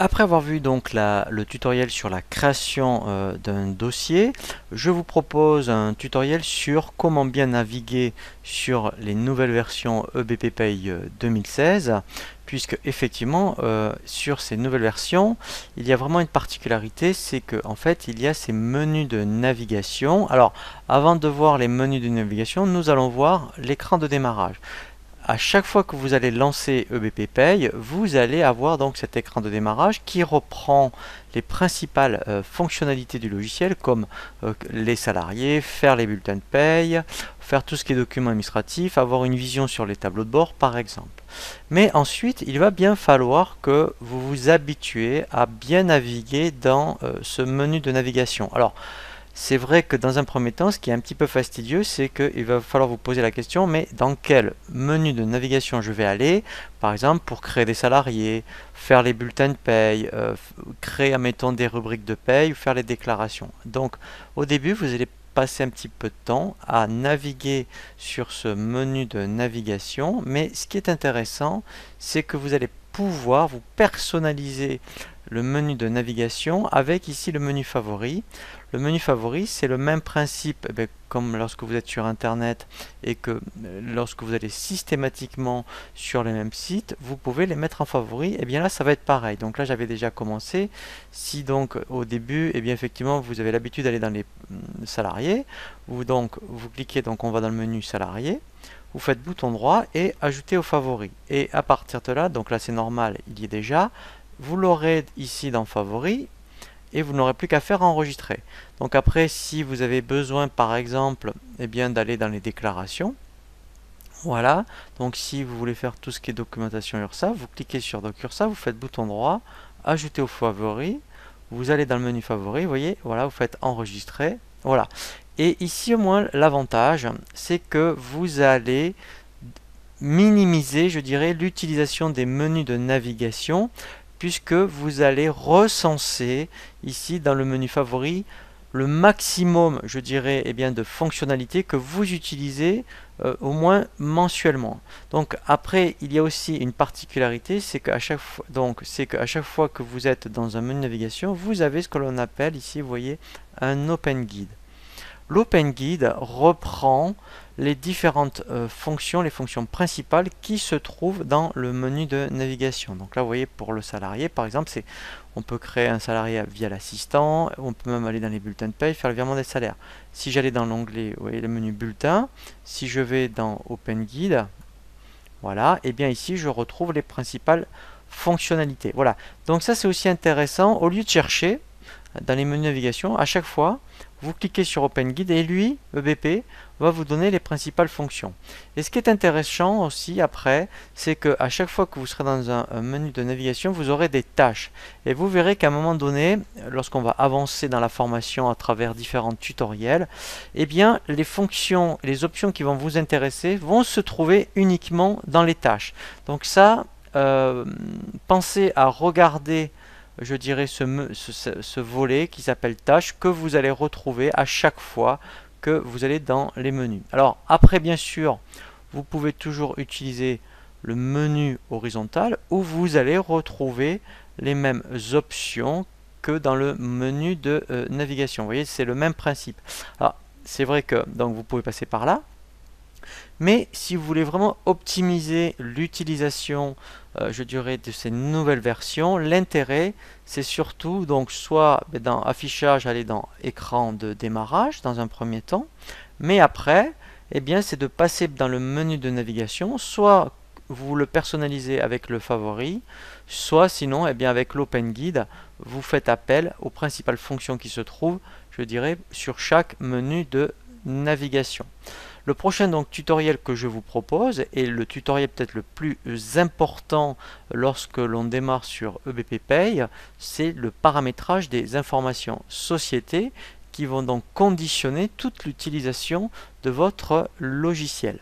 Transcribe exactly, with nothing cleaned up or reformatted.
Après avoir vu donc la, le tutoriel sur la création euh, d'un dossier, je vous propose un tutoriel sur comment bien naviguer sur les nouvelles versions E B P Paye deux mille seize, puisque effectivement euh, sur ces nouvelles versions, il y a vraiment une particularité, c'est que en fait il y a ces menus de navigation. Alors avant de voir les menus de navigation, nous allons voir l'écran de démarrage. À chaque fois que vous allez lancer E B P Paye, vous allez avoir donc cet écran de démarrage qui reprend les principales euh, fonctionnalités du logiciel, comme euh, les salariés, faire les bulletins de paye, faire tout ce qui est documents administratifs, avoir une vision sur les tableaux de bord par exemple. Mais ensuite, il va bien falloir que vous vous habituez à bien naviguer dans euh, ce menu de navigation. Alors, c'est vrai que dans un premier temps, ce qui est un petit peu fastidieux, c'est qu'il va falloir vous poser la question, mais dans quel menu de navigation je vais aller, par exemple pour créer des salariés, faire les bulletins de paye, euh, créer, admettons, des rubriques de paye ou faire les déclarations. Donc au début, vous allez passer un petit peu de temps à naviguer sur ce menu de navigation, mais ce qui est intéressant, c'est que vous allez pouvoir vous personnaliser le menu de navigation avec ici le menu favori. Le menu favori, c'est le même principe eh bien, comme lorsque vous êtes sur internet et que euh, lorsque vous allez systématiquement sur les mêmes sites, vous pouvez les mettre en favori. Et eh bien là, ça va être pareil. Donc là, j'avais déjà commencé. Si donc au début, et eh bien effectivement, vous avez l'habitude d'aller dans les salariés, ou donc vous cliquez, donc on va dans le menu salarié. Vous faites bouton droit et ajouter au favori. Et à partir de là, donc là c'est normal, il y est déjà. Vous l'aurez ici dans Favoris et vous n'aurez plus qu'à faire enregistrer. Donc après, si vous avez besoin par exemple eh bien d'aller dans les déclarations, voilà, donc si vous voulez faire tout ce qui est documentation Urssaf, vous cliquez sur donc Urssaf, vous faites bouton droit, ajouter au favori, vous allez dans le menu favori, vous voyez, voilà, vous faites enregistrer, voilà. Et ici au moins l'avantage, c'est que vous allez minimiser, je dirais, l'utilisation des menus de navigation, puisque vous allez recenser ici dans le menu favori le maximum, je dirais, eh bien, de fonctionnalités que vous utilisez euh, au moins mensuellement. Donc après, il y a aussi une particularité, c'est qu'à chaque fois, donc c'est qu'à chaque fois que vous êtes dans un menu navigation, vous avez ce que l'on appelle ici, vous voyez, un Open Guide. L'Open Guide reprend les différentes euh, fonctions, les fonctions principales qui se trouvent dans le menu de navigation. Donc là, vous voyez, pour le salarié, par exemple, c'est on peut créer un salarié via l'assistant, on peut même aller dans les bulletins de paye, faire le virement des salaires. Si j'allais dans l'onglet, vous voyez, le menu bulletin, si je vais dans Open Guide, voilà, et bien ici, je retrouve les principales fonctionnalités. Voilà, donc ça, c'est aussi intéressant. Au lieu de chercher dans les menus de navigation, à chaque fois, vous cliquez sur Open Guide et lui, E B P, va vous donner les principales fonctions. Et ce qui est intéressant aussi après, c'est qu'à chaque fois que vous serez dans un, un menu de navigation, vous aurez des tâches. Et vous verrez qu'à un moment donné, lorsqu'on va avancer dans la formation à travers différents tutoriels, eh bien, les fonctions, les options qui vont vous intéresser vont se trouver uniquement dans les tâches. Donc ça, euh, pensez à regarder, je dirais, ce, ce, ce volet qui s'appelle tâches, que vous allez retrouver à chaque fois que vous allez dans les menus. Alors après, bien sûr, vous pouvez toujours utiliser le menu horizontal où vous allez retrouver les mêmes options que dans le menu de euh, navigation. Vous voyez, c'est le même principe. Alors c'est vrai que donc vous pouvez passer par là, mais si vous voulez vraiment optimiser l'utilisation, euh, je dirais, de ces nouvelles versions, l'intérêt, c'est surtout donc soit dans affichage, aller dans écran de démarrage dans un premier temps, mais après, eh bien, c'est de passer dans le menu de navigation, soit vous le personnalisez avec le favori, soit sinon, eh bien, avec l'Open Guide, vous faites appel aux principales fonctions qui se trouvent, je dirais, sur chaque menu de navigation. Le prochain donc tutoriel que je vous propose est le tutoriel peut-être le plus important lorsque l'on démarre sur E B P Paye, c'est le paramétrage des informations société qui vont donc conditionner toute l'utilisation de votre logiciel.